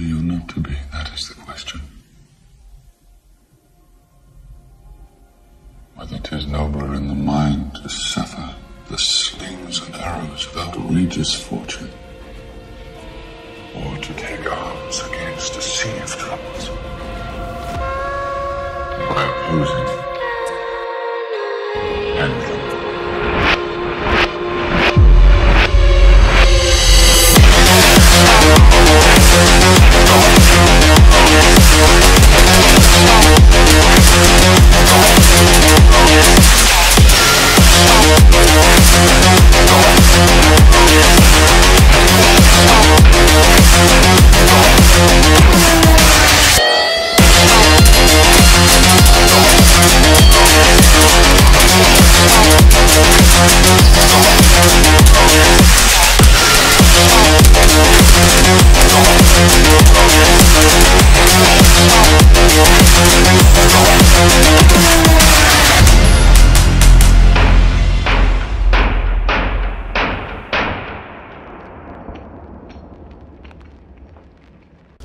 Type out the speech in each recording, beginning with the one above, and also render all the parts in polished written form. be or not to be? That is the question. Whether 'tis nobler in the mind to suffer the slings and arrows of outrageous fortune, or to take arms against a sea of troubles by opposing and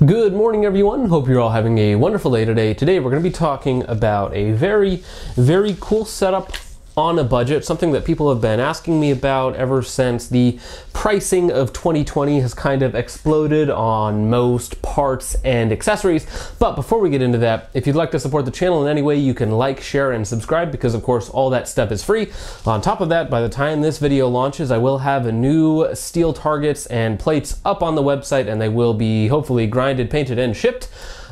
Good morning, everyone. Hope you're all having a wonderful day today. Today we're going to be talking about a very, very cool setup on a budget, something that people have been asking me about ever since the pricing of 2020 has kind of exploded on most parts and accessories. But before we get into that, if you'd like to support the channel in any way, you can like, share, and subscribe, because of course all that stuff is free. On top of that, by the time this video launches, I will have a new steel targets and plates up on the website, and they will be hopefully grinded, painted, and shipped.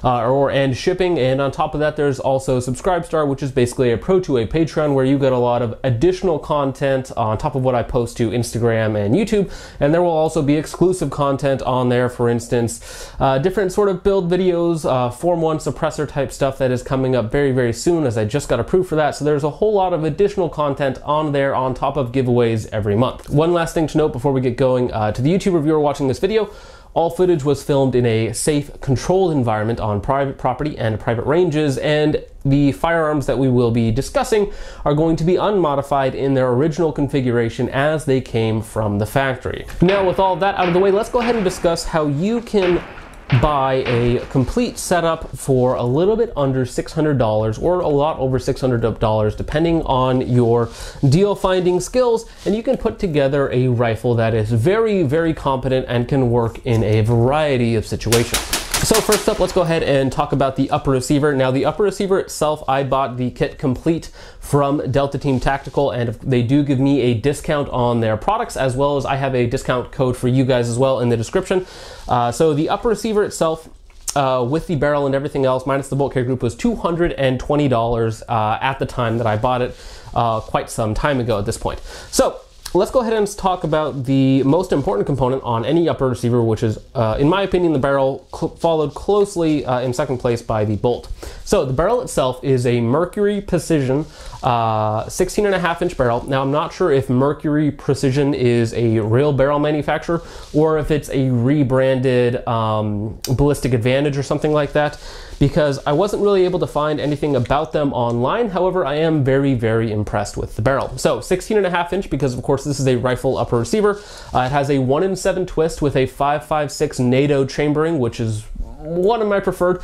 And on top of that, there's also Subscribestar, which is basically a pro to a Patreon where you get a lot of additional content on top of what I post to Instagram and YouTube. And there will also be exclusive content on there, for instance, different sort of build videos, Form 1 suppressor type stuff that is coming up very soon, as I just got approved for that. So there's a whole lot of additional content on there on top of giveaways every month. One last thing to note before we get going, to the YouTube viewer watching this video, all footage was filmed in a safe, controlled environment on private property and private ranges, and the firearms that we will be discussing are going to be unmodified in their original configuration as they came from the factory. Now, with all that out of the way, let's go ahead and discuss how you can buy a complete setup for a little bit under $600 or a lot over $600, depending on your deal finding skills, and you can put together a rifle that is very competent and can work in a variety of situations. So first up, let's go ahead and talk about the upper receiver. Now, the upper receiver itself, I bought the kit complete from Delta Team Tactical, and they do give me a discount on their products, as well as I have a discount code for you guys as well in the description. So the upper receiver itself, with the barrel and everything else, minus the bolt carrier group, was $220 at the time that I bought it, quite some time ago at this point. So let's go ahead and talk about the most important component on any upper receiver, which is, in my opinion, the barrel, followed closely in second place by the bolt. So the barrel itself is a Mercury Precision 16.5-inch barrel. Now, I'm not sure if Mercury Precision is a real barrel manufacturer or if it's a rebranded Ballistic Advantage or something like that, because I wasn't really able to find anything about them online. However, I am very impressed with the barrel. So 16.5-inch, because of course this is a rifle upper receiver. It has a 1-in-7 twist with a 5.56 NATO chambering, which is one of my preferred.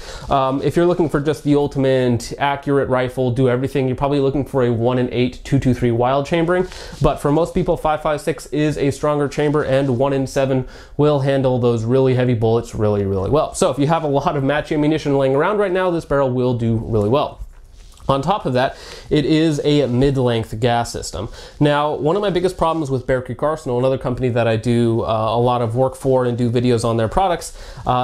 If you're looking for just the ultimate accurate rifle, do everything, you're probably looking for a 1-in-8 223 wild chambering, but for most people 5.56 is a stronger chamber, and 1-in-7 will handle those really heavy bullets really well. So if you have a lot of match ammunition laying around right now, this barrel will do really well. On top of that, it is a mid-length gas system. Now, one of my biggest problems with Bear Creek Arsenal, another company that I do a lot of work for and do videos on their products,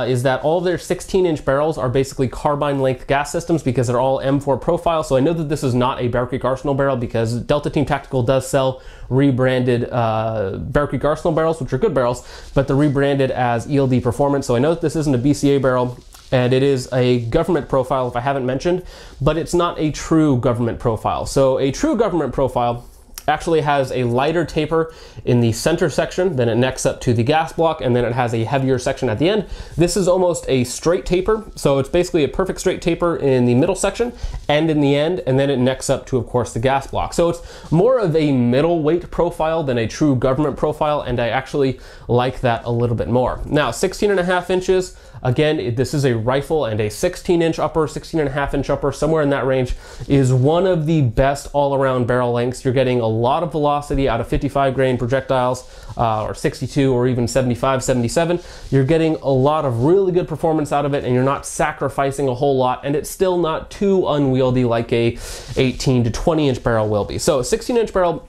is that all their 16-inch barrels are basically carbine-length gas systems because they're all M4 profile. So I know that this is not a Bear Creek Arsenal barrel, because Delta Team Tactical does sell rebranded Bear Creek Arsenal barrels, which are good barrels, but they're rebranded as ELD Performance. So I know that this isn't a BCA barrel, and it is a government profile, if I haven't mentioned, but it's not a true government profile. So a true government profile actually has a lighter taper in the center section, then it necks up to the gas block, and then it has a heavier section at the end. This is almost a straight taper, so it's basically a perfect straight taper in the middle section and in the end, and then it necks up to, of course, the gas block. So it's more of a middleweight profile than a true government profile, and I actually like that a little bit more. Now, 16.5 inches, again, this is a rifle, and a 16 inch upper, 16.5 inch upper, somewhere in that range, is one of the best all around barrel lengths. You're getting a lot of velocity out of 55 grain projectiles, or 62, or even 75, 77. You're getting a lot of really good performance out of it, and you're not sacrificing a whole lot, and it's still not too unwieldy like a 18 to 20 inch barrel will be. So 16 inch barrel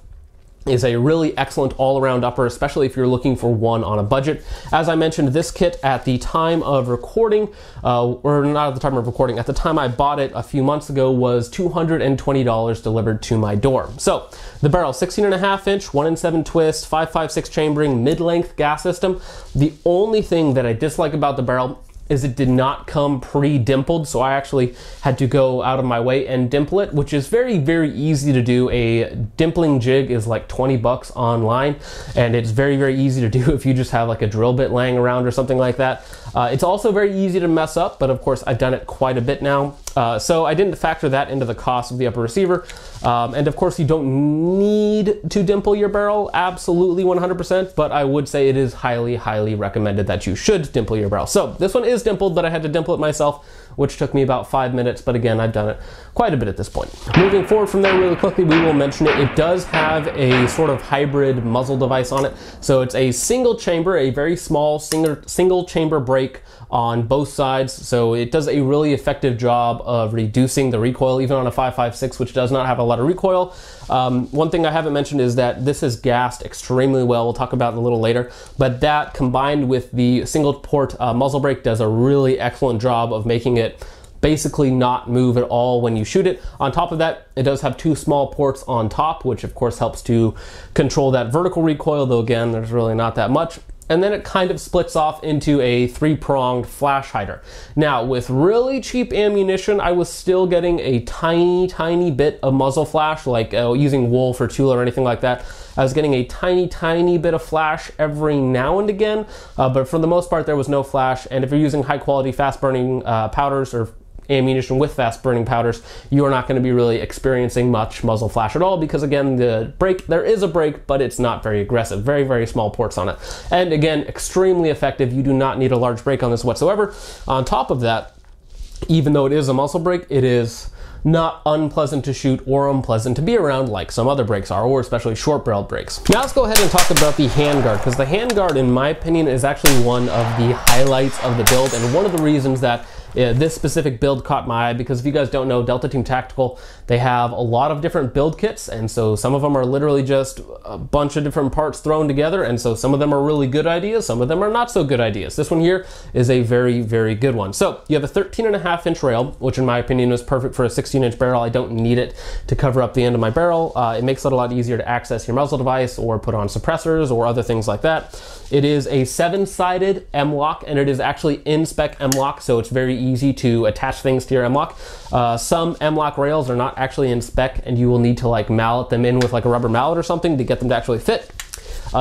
is a really excellent all-around upper, especially if you're looking for one on a budget. As I mentioned, this kit at the time of recording, or not at the time of recording, at the time I bought it a few months ago, was $220 delivered to my door. So the barrel, 16.5 inch, 1-in-7 twist, 5.56 chambering, mid-length gas system. The only thing that I dislike about the barrel is it did not come pre-dimpled, so I actually had to go out of my way and dimple it, which is very, very easy to do. A dimpling jig is like 20 bucks online, and it's very, very easy to do if you just have like a drill bit laying around or something like that. It's also very easy to mess up, but of course I've done it quite a bit now. So I didn't factor that into the cost of the upper receiver. And of course you don't need to dimple your barrel, absolutely 100%, but I would say it is highly, highly recommended that you should dimple your barrel. So this one is dimpled, but I had to dimple it myself, which took me about 5 minutes, but again, I've done it quite a bit at this point. Moving forward from there really quickly, we will mention it. It does have a sort of hybrid muzzle device on it. So it's a single chamber, a very small single chamber break on both sides. So it does a really effective job of reducing the recoil, even on a 5.56, which does not have a lot of recoil. One thing I haven't mentioned is that this is gassed extremely well. We'll talk about it a little later, but that combined with the single port muzzle brake does a really excellent job of making it basically not move at all when you shoot it. On top of that, it does have two small ports on top, which of course helps to control that vertical recoil, though again, there's really not that much. And then it kind of splits off into a three-pronged flash hider. Now, with really cheap ammunition, I was still getting a tiny, tiny bit of muzzle flash, like using wool for Tula or anything like that. I was getting a tiny, tiny bit of flash every now and again, but for the most part, there was no flash. And if you're using high-quality, fast-burning powders or ammunition with fast-burning powders, you are not going to be really experiencing much muzzle flash at all, because again, the break, there is a break, but it's not very aggressive. Very, very small ports on it. And again, extremely effective. You do not need a large break on this whatsoever. On top of that, even though it is a muzzle brake, it is not unpleasant to shoot or unpleasant to be around like some other brakes are, or especially short-barreled brakes. Now let's go ahead and talk about the handguard, because the handguard, in my opinion, is actually one of the highlights of the build, and one of the reasons that this specific build caught my eye, because if you guys don't know, Delta Team Tactical, they have a lot of different build kits, and so some of them are literally just a bunch of different parts thrown together, and so some of them are really good ideas, some of them are not so good ideas. This one here is a very, very good one. So you have a 13.5 inch rail, which in my opinion is perfect for a 16 inch barrel. I don't need it to cover up the end of my barrel. It makes it a lot easier to access your muzzle device or put on suppressors or other things like that. It is a 7-sided M-lock, and it is actually in-spec M-lock, so it's very easy to attach things to your M-lock. Some M-lock rails are not actually in spec, and you will need to like mallet them in with like a rubber mallet or something to get them to actually fit.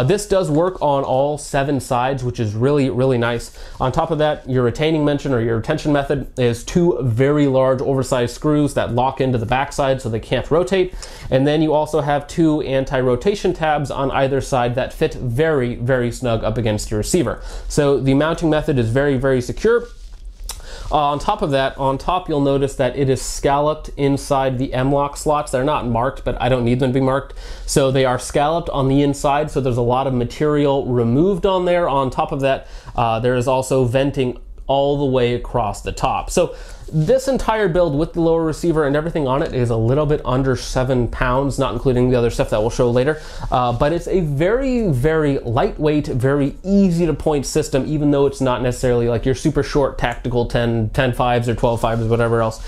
This does work on all 7 sides, which is really, really nice. On top of that, your retaining mention or your retention method is 2 very large oversized screws that lock into the backside so they can't rotate. And then you also have 2 anti-rotation tabs on either side that fit very, very snug up against your receiver. So the mounting method is very, very secure. On top of that, on top you'll notice that it is scalloped inside the M-lock slots. They're not marked, but I don't need them to be marked. So they are scalloped on the inside, so there's a lot of material removed on there. On top of that, there is also venting all the way across the top. So this entire build with the lower receiver and everything on it is a little bit under 7 pounds, not including the other stuff that we'll show later, but it's a very, very lightweight, very easy to point system, even though it's not necessarily like your super short tactical 10.5s or 12.5s, whatever else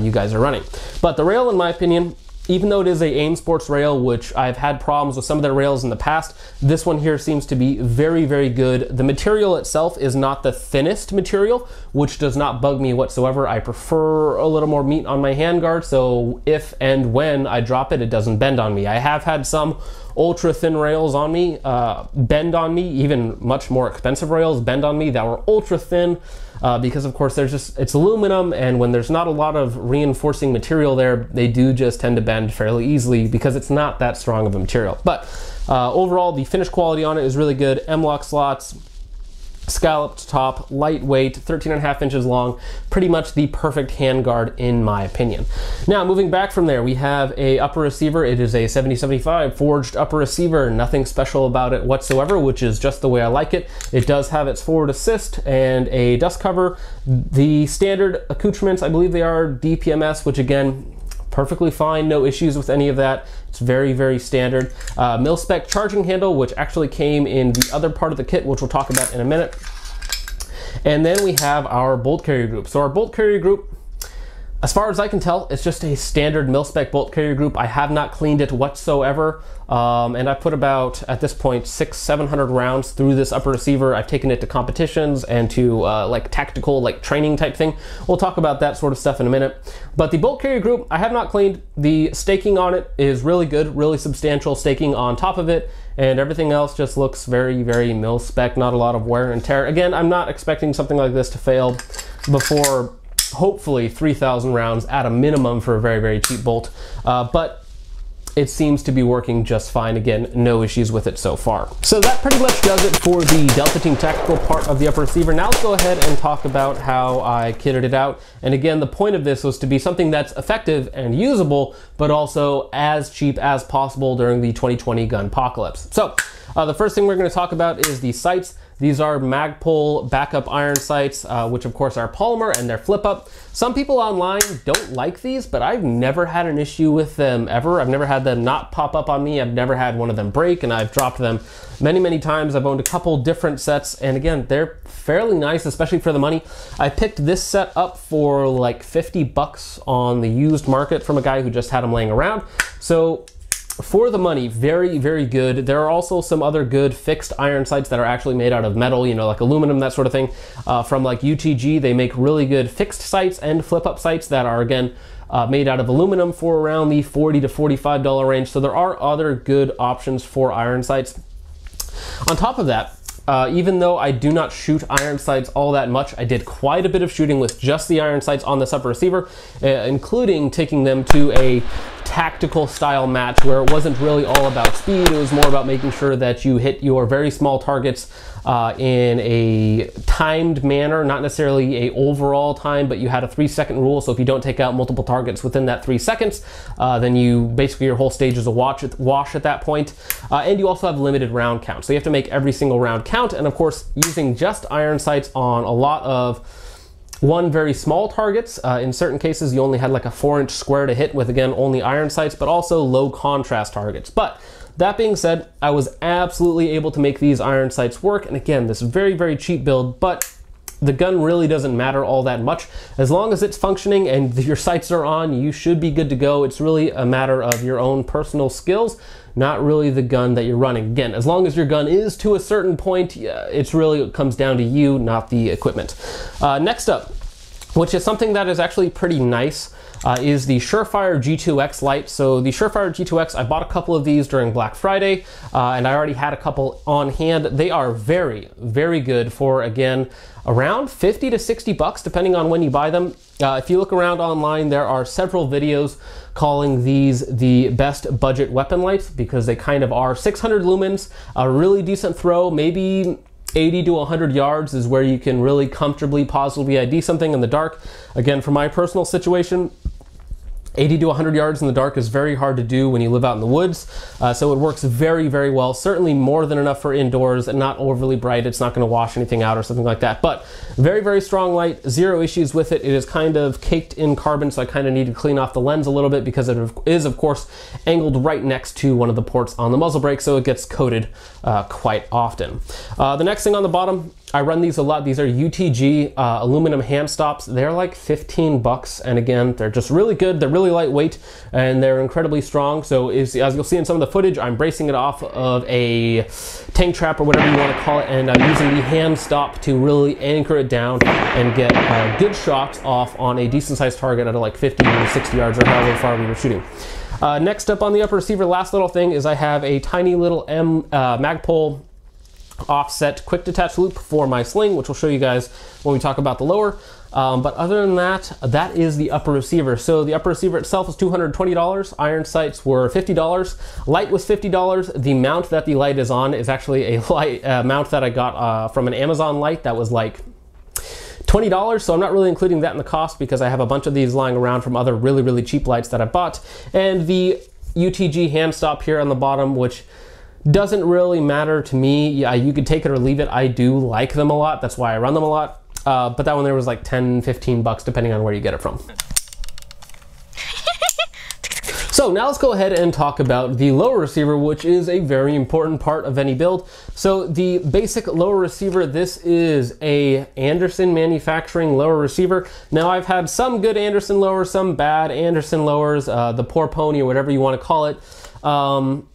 you guys are running. But the rail, in my opinion, Even though it is a AIM Sports rail, which I've had problems with some of their rails in the past, this one here seems to be very, very good. The material itself is not the thinnest material, which does not bug me whatsoever. I prefer a little more meat on my handguard, so if and when I drop it, it doesn't bend on me. I have had some ultra thin rails on me bend on me, even much more expensive rails bend on me that were ultra thin because of course there's just, it's aluminum, and when there's not a lot of reinforcing material there, they do just tend to bend fairly easily because it's not that strong of a material. But overall, the finish quality on it is really good. M-lock slots, scalloped top, lightweight, 13.5 inches long, pretty much the perfect handguard in my opinion. Now moving back from there, we have a upper receiver. It is a 7075 forged upper receiver, nothing special about it whatsoever, which is just the way I like it. It does have its forward assist and a dust cover. The standard accoutrements, I believe they are DPMS, which again, perfectly fine, no issues with any of that. It's very, very standard. Mil-spec charging handle, which actually came in the other part of the kit, which we'll talk about in a minute. And then we have our bolt carrier group. So our bolt carrier group, as far as I can tell, it's just a standard mil-spec bolt carrier group. I have not cleaned it whatsoever. And I put about, at this point, 600-700 rounds through this upper receiver. I've taken it to competitions and to like tactical, like training type thing. We'll talk about that sort of stuff in a minute. But the bolt carrier group, I have not cleaned. The staking on it is really good, really substantial staking on top of it, and everything else just looks very, very mil-spec, not a lot of wear and tear. Again, I'm not expecting something like this to fail before hopefully 3,000 rounds at a minimum for a very, very cheap bolt. But it seems to be working just fine. Again, no issues with it so far. So that pretty much does it for the Delta Team Tactical part of the upper receiver. Now let's go ahead and talk about how I kitted it out. And again, the point of this was to be something that's effective and usable, but also as cheap as possible during the 2020 gunpocalypse. So the first thing we're going to talk about is the sights. These are Magpul backup iron sights, which of course are polymer and they're flip up. Some people online don't like these, but I've never had an issue with them ever. I've never had them not pop up on me. I've never had one of them break, and I've dropped them many, many times. I've owned a couple different sets, and again, they're fairly nice, especially for the money. I picked this set up for like 50 bucks on the used market from a guy who just had them laying around. So for the money, very, very good. There are also some other good fixed iron sights that are actually made out of metal, you know, like aluminum, that sort of thing. From like UTG, they make really good fixed sights and flip-up sights that are, again, made out of aluminum for around the $40 to $45 range. So there are other good options for iron sights. On top of that, even though I do not shoot iron sights all that much, I did quite a bit of shooting with just the iron sights on this upper receiver, including taking them to a tactical style match where it wasn't really all about speed. It was more about making sure that you hit your very small targets in a timed manner, not necessarily a overall time, but you had a 3-second rule. So if you don't take out multiple targets within that 3 seconds, then you basically, your whole stage is a wash at that point. And you also have limited round count. So you have to make every single round count. And of course, using just iron sights on a lot of one very small targets. In certain cases, you only had like a 4-inch square to hit with, again, only iron sights, but also low contrast targets. But that being said, I was absolutely able to make these iron sights work. And again, this very, very cheap build, but the gun really doesn't matter all that much. As long as it's functioning and your sights are on, you should be good to go. It's really a matter of your own personal skills, not really the gun that you're running. Again, as long as your gun is to a certain point, it's really, it comes down to you, not the equipment. Next up, which is something that is actually pretty nice, is the Surefire G2X light. So the Surefire G2X, I bought a couple of these during Black Friday, and I already had a couple on hand. They are very, very good for, again, around 50 to 60 bucks, depending on when you buy them. If you look around online, there are several videos calling these the best budget weapon lights because they kind of are. 600 lumens, a really decent throw, maybe 80 to 100 yards is where you can really comfortably, possibly ID something in the dark. Again, for my personal situation, 80 to 100 yards in the dark is very hard to do when you live out in the woods. So it works very, very well. Certainly more than enough for indoors and not overly bright. It's not going to wash anything out or something like that. But very, very strong light, zero issues with it. It is kind of caked in carbon, so I kind of need to clean off the lens a little bit because it is, of course, angled right next to one of the ports on the muzzle brake, so it gets coated quite often. The next thing on the bottom I run these a lot. These are UTG aluminum ham stops. They're like 15 bucks. And again, they're just really good. They're really lightweight and they're incredibly strong. So as you'll see in some of the footage, I'm bracing it off of a tank trap or whatever you want to call it. And I'm using the ham stop to really anchor it down and get good shots off on a decent sized target at like 50 or 60 yards or however far we were shooting. Next up on the upper receiver, last little thing is I have a tiny little Magpul offset quick detach loop for my sling, which we'll show you guys when we talk about the lower. But other than that, that is the upper receiver. So the upper receiver itself is $220. Iron sights were $50. Light was $50. The mount that the light is on is actually a light mount that I got from an Amazon light that was like $20, so I'm not really including that in the cost because I have a bunch of these lying around from other really, really cheap lights that I bought. And the UTG ham stop here on the bottom, which doesn't really matter to me. Yeah, you could take it or leave it. I do like them a lot. That's why I run them a lot. But that one there was like 10, 15 bucks depending on where you get it from. So now let's go ahead and talk about the lower receiver, which is a very important part of any build. So the basic lower receiver, this is a Anderson Manufacturing lower receiver. Now I've had some good Anderson lowers, some bad Anderson lowers, the poor pony or whatever you want to call it.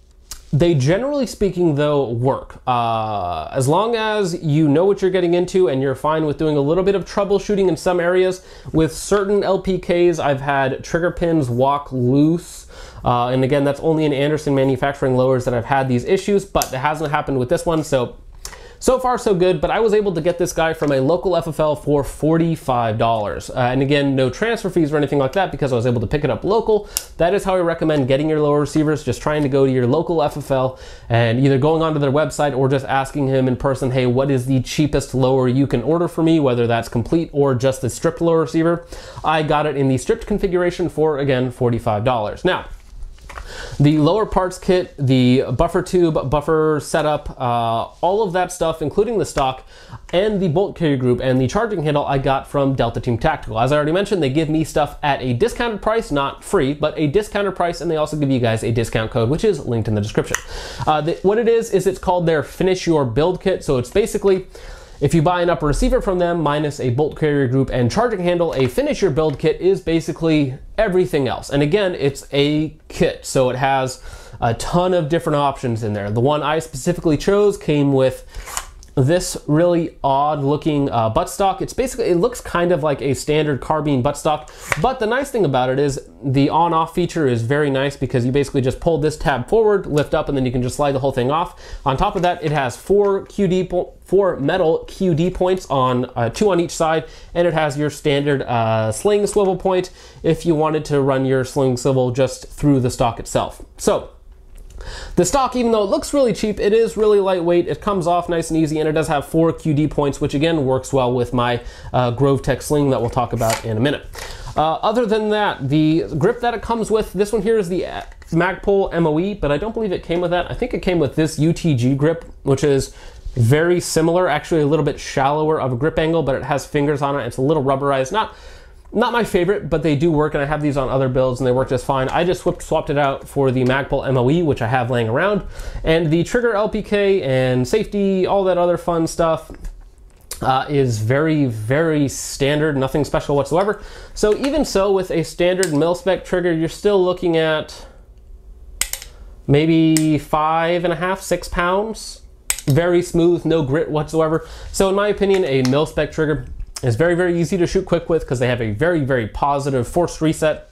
They generally speaking though work. As long as you know what you're getting into and you're fine with doing a little bit of troubleshooting in some areas. With certain LPKs, I've had trigger pins walk loose. And again, that's only in Anderson Manufacturing lowers that I've had these issues, but it hasn't happened with this one. So far so good, but I was able to get this guy from a local FFL for $45. And again, no transfer fees or anything like that because I was able to pick it up local. That is how I recommend getting your lower receivers, just trying to go to your local FFL and either going onto their website or just asking him in person, hey, what is the cheapest lower you can order for me, whether that's complete or just the stripped lower receiver. I got it in the stripped configuration for, again, $45. Now, the lower parts kit, the buffer tube, buffer setup, all of that stuff, including the stock and the bolt carrier group and the charging handle, I got from Delta Team Tactical. As I already mentioned, they give me stuff at a discounted price, not free, but a discounted price, and they also give you guys a discount code, which is linked in the description. What it is it's called their Finish Your Build Kit, so it's basically, if you buy an upper receiver from them, minus a bolt carrier group and charging handle, a Finish Your Build Kit is basically everything else. And again, it's a kit, so it has a ton of different options in there. The one I specifically chose came with this really odd looking buttstock. It's basically, it looks kind of like a standard carbine buttstock, but the nice thing about it is the on-off feature is very nice because you basically just pull this tab forward, lift up, and then you can just slide the whole thing off. On top of that, it has four metal QD points on two on each side, and it has your standard sling swivel point if you wanted to run your sling swivel just through the stock itself. So the stock, even though it looks really cheap, it is really lightweight. It comes off nice and easy, and it does have four QD points, which again works well with my Grovetec sling that we'll talk about in a minute. Other than that, the grip that it comes with, this one here is the Magpul MOE, but I don't believe it came with that. I think it came with this UTG grip, which is very similar, actually a little bit shallower of a grip angle, but it has fingers on it. It's a little rubberized. Not my favorite, but they do work, and I have these on other builds and they work just fine. I just swapped it out for the Magpul MOE, which I have laying around. And the trigger LPK and safety, all that other fun stuff is very, very standard, nothing special whatsoever. So even so, with a standard mil-spec trigger, you're still looking at maybe 5.5, 6 pounds. Very smooth, no grit whatsoever. So in my opinion, a mil-spec trigger, it's very, very easy to shoot quick with because they have a very, very positive forced reset.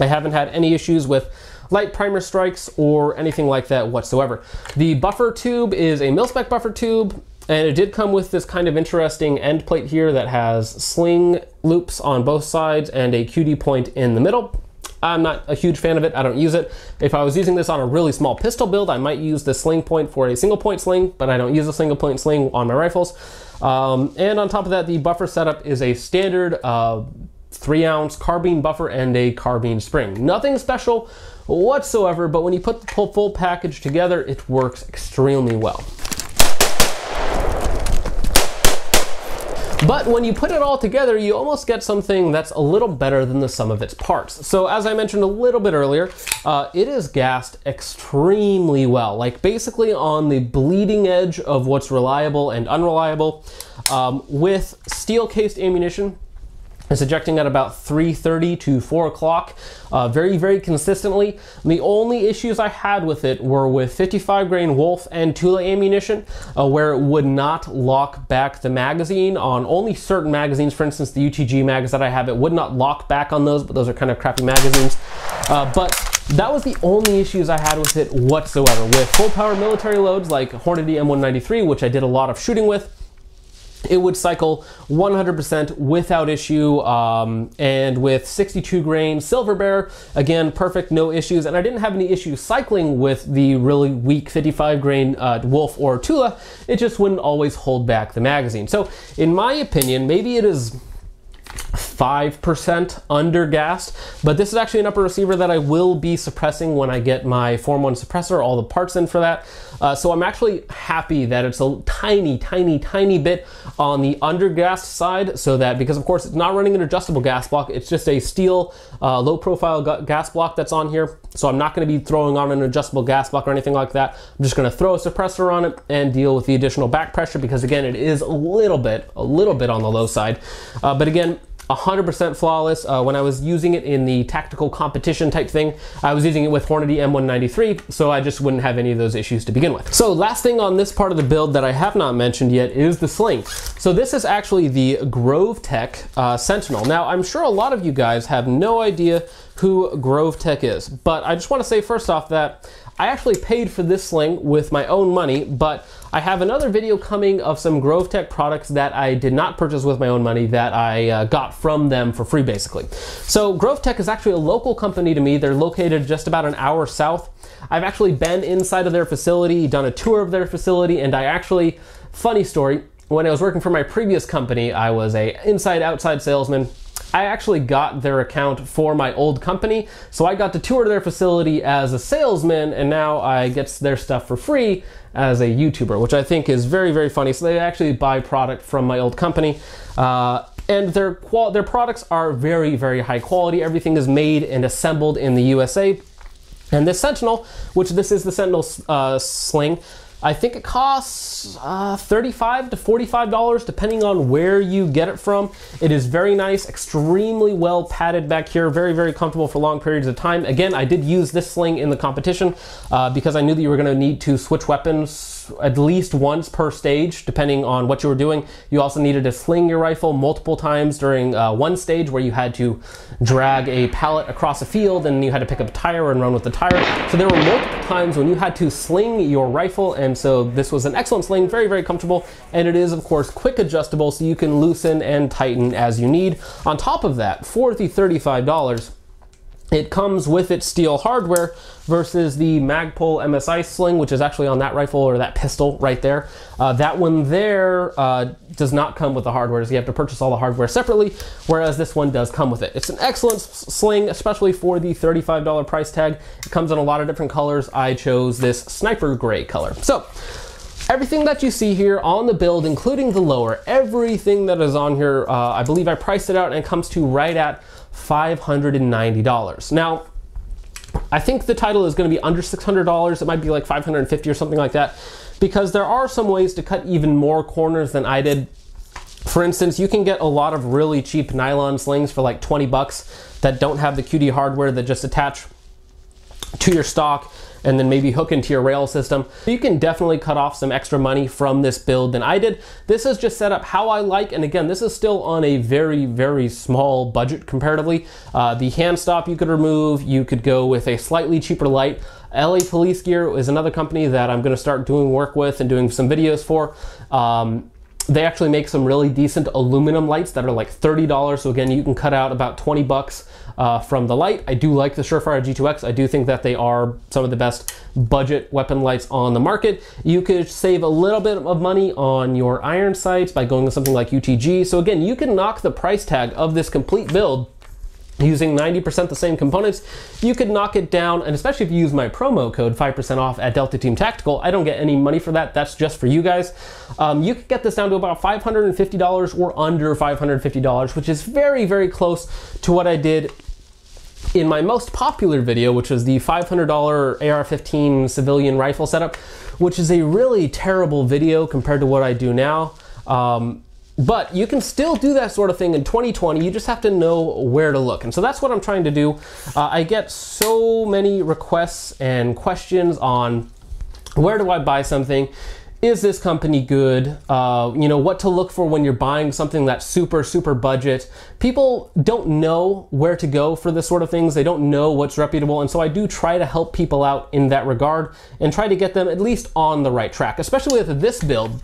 I haven't had any issues with light primer strikes or anything like that whatsoever. The buffer tube is a mil-spec buffer tube, and it did come with this kind of interesting end plate here that has sling loops on both sides and a QD point in the middle. I'm not a huge fan of it. I don't use it. If I was using this on a really small pistol build, I might use the sling point for a single point sling, but I don't use a single point sling on my rifles. And on top of that, the buffer setup is a standard 3-ounce carbine buffer and a carbine spring. Nothing special whatsoever, but when you put the full package together, it works extremely well. But when you put it all together, you almost get something that's a little better than the sum of its parts. So as I mentioned a little bit earlier, it is gassed extremely well, like basically on the bleeding edge of what's reliable and unreliable, with steel cased ammunition. It's ejecting at about 3:30 to 4 o'clock, very, very consistently. And the only issues I had with it were with 55 grain Wolf and Tula ammunition, where it would not lock back the magazine on only certain magazines. For instance, the UTG mags that I have, it would not lock back on those, but those are kind of crappy magazines. But that was the only issues I had with it whatsoever. With full power military loads like Hornady M193, which I did a lot of shooting with, it would cycle 100% without issue, and with 62 grain Silver Bear, again, perfect, no issues. And I didn't have any issues cycling with the really weak 55 grain Wolf or Tula. It just wouldn't always hold back the magazine. So in my opinion, maybe it is 5% undergassed, but this is actually an upper receiver that I will be suppressing when I get my Form 1 suppressor, all the parts in for that. So I'm actually happy that it's a tiny, tiny, tiny bit on the undergassed side, so that, because of course it's not running an adjustable gas block, it's just a steel low profile gas block that's on here. So I'm not going to be throwing on an adjustable gas block or anything like that. I'm just going to throw a suppressor on it and deal with the additional back pressure, because again, it is a little bit on the low side. But again, 100% flawless. When I was using it in the tactical competition type thing, I was using it with Hornady M193, so I just wouldn't have any of those issues to begin with. So last thing on this part of the build that I have not mentioned yet is the sling. So this is actually the Grovetec Sentinel. Now, I'm sure a lot of you guys have no idea who Grovetec is, but I just want to say first off that I actually paid for this sling with my own money, but I have another video coming of some Grovetec products that I did not purchase with my own money that I got from them for free, basically. So Grovetec is actually a local company to me. They're located just about an hour south. I've actually been inside of their facility, done a tour of their facility, and I actually, funny story, when I was working for my previous company, I was an inside-outside salesman. I actually got their account for my old company, so I got to tour their facility as a salesman, and now I get their stuff for free as a YouTuber, which I think is very, very funny. So they actually buy product from my old company, and their products are very, very high quality. Everything is made and assembled in the USA. And this Sentinel, which this is the Sentinel sling, I think it costs $35 to $45, depending on where you get it from. It is very nice, extremely well padded back here, very, very comfortable for long periods of time. Again, I did use this sling in the competition because I knew that you were going to need to switch weapons at least once per stage, depending on what you were doing. You also needed to sling your rifle multiple times during one stage where you had to drag a pallet across a field and you had to pick up a tire and run with the tire. So there were multiple times when you had to sling your rifle, and so this was an excellent sling, very, very comfortable, and it is of course quick adjustable, so you can loosen and tighten as you need. On top of that, for the $35, it comes with its steel hardware versus the Magpul MSI sling, which is actually on that rifle or that pistol right there. That one there does not come with the hardware, so you have to purchase all the hardware separately, whereas this one does come with it. It's an excellent sling, especially for the $35 price tag. It comes in a lot of different colors. I chose this sniper gray color. So everything that you see here on the build, including the lower, everything that is on here, I believe I priced it out, and it comes to right at $590. Now, I think the title is going to be under $600. It might be like $550 or something like that, because there are some ways to cut even more corners than I did. For instance, you can get a lot of really cheap nylon slings for like 20 bucks that don't have the QD hardware, that just attach to your stock and then maybe hook into your rail system. You can definitely cut off some extra money from this build than I did. This is just set up how I like, and again, this is still on a very, very small budget comparatively. The hand stop you could remove, you could go with a slightly cheaper light. LA Police Gear is another company that I'm gonna start doing work with and doing some videos for. They actually make some really decent aluminum lights that are like $30, so again, you can cut out about 20 bucks from the light. I do like the Surefire G2X. I do think that they are some of the best budget weapon lights on the market. You could save a little bit of money on your iron sights by going with something like UTG. So again, you can knock the price tag of this complete build using 90% the same components, you could knock it down, and especially if you use my promo code, 5% off at Delta Team Tactical. I don't get any money for that, that's just for you guys. You could get this down to about $550 or under $550, which is very, very close to what I did in my most popular video, which was the $500 AR-15 civilian rifle setup, which is a really terrible video compared to what I do now. But you can still do that sort of thing in 2020, you just have to know where to look. And so that's what I'm trying to do. I get so many requests and questions on where do I buy something? Is this company good? You know, what to look for when you're buying something that's super, super budget. People don't know where to go for this sort of things. They don't know what's reputable. And so I do try to help people out in that regard and try to get them at least on the right track, especially with this build.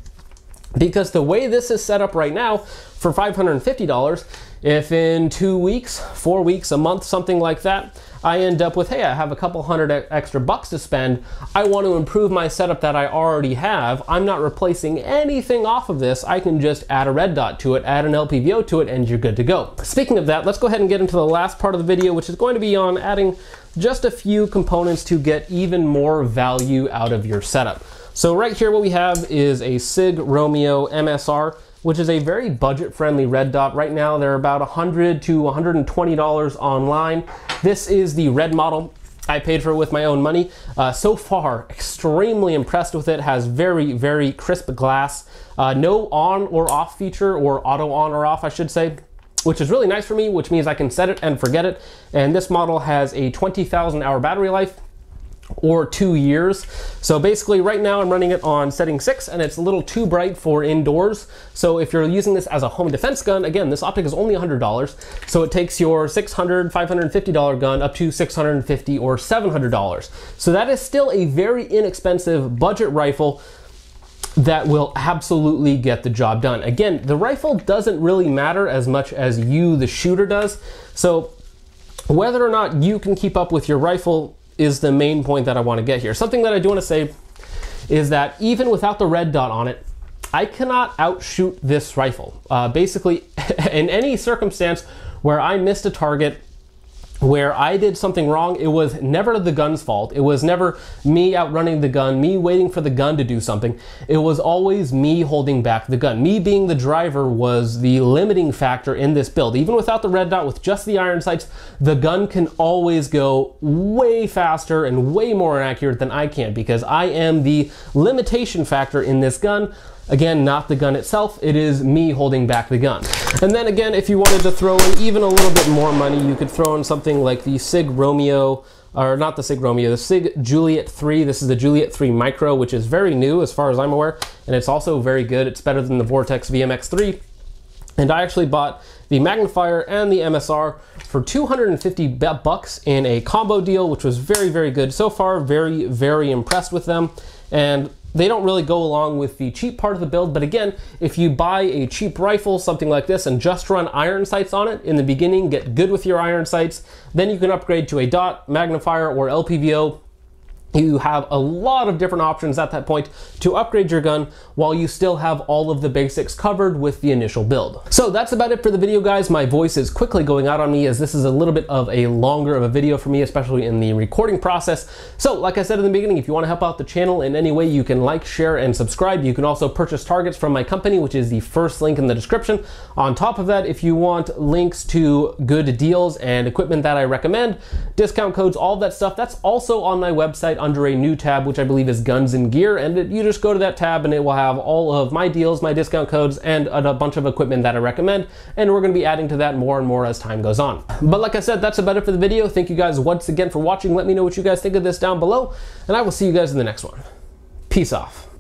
Because the way this is set up right now, for $550, if in 2 weeks, 4 weeks, a month, something like that, I end up with, hey, I have a couple hundred extra bucks to spend, I want to improve my setup that I already have, I'm not replacing anything off of this, I can just add a red dot to it, add an LPVO to it, and you're good to go. Speaking of that, let's go ahead and get into the last part of the video, which is going to be on adding just a few components to get even more value out of your setup. So right here what we have is a Sig Romeo MSR, which is a very budget-friendly red dot. Right now they're about $100 to $120 online. This is the red model. I paid for it with my own money. So far, extremely impressed with it. Has very, very crisp glass. No on or off feature, or auto on or off I should say, which is really nice for me, which means I can set it and forget it. And this model has a 20,000 hour battery life, or 2 years. So basically right now I'm running it on setting 6 and it's a little too bright for indoors. So if you're using this as a home defense gun, again, this optic is only $100. So it takes your $600, $550 gun up to $650 or $700. So that is still a very inexpensive budget rifle that will absolutely get the job done. Again, the rifle doesn't really matter as much as you, the shooter, does. So whether or not you can keep up with your rifle is the main point that I want to get here. Something that I do want to say is that even without the red dot on it, I cannot outshoot this rifle. Basically, in any circumstance where I missed a target, where I did something wrong, it was never the gun's fault. It was never me outrunning the gun, me waiting for the gun to do something. It was always me holding back the gun. Me being the driver was the limiting factor in this build. Even without the red dot, with just the iron sights, the gun can always go way faster and way more accurate than I can, because I am the limitation factor in this gun. Again, not the gun itself, it is me holding back the gun. And then again, if you wanted to throw in even a little bit more money, you could throw in something like the Sig Romeo, or not the Sig Romeo, the Sig Juliet 3. This is the Juliet 3 Micro, which is very new as far as I'm aware, and it's also very good. It's better than the Vortex VMX3. And I actually bought the magnifier and the MSR for 250 bucks in a combo deal, which was very, very good so far. Very, very impressed with them. And they don't really go along with the cheap part of the build, but again, if you buy a cheap rifle, something like this, and just run iron sights on it in the beginning, get good with your iron sights, then you can upgrade to a dot, magnifier, or LPVO. You have a lot of different options at that point to upgrade your gun while you still have all of the basics covered with the initial build. So that's about it for the video, guys. My voice is quickly going out on me as this is a little bit of a longer of a video for me, especially in the recording process. So like I said in the beginning, if you want to help out the channel in any way, you can like, share, and subscribe. You can also purchase targets from my company, which is the first link in the description. On top of that, if you want links to good deals and equipment that I recommend, discount codes, all that stuff, that's also on my website under a new tab, which I believe is Guns and Gear, and you just go to that tab and it will have all of my deals, my discount codes, and a bunch of equipment that I recommend, and we're going to be adding to that more and more as time goes on. But like I said, that's about it for the video. Thank you guys once again for watching. Let me know what you guys think of this down below, and I will see you guys in the next one. Peace off.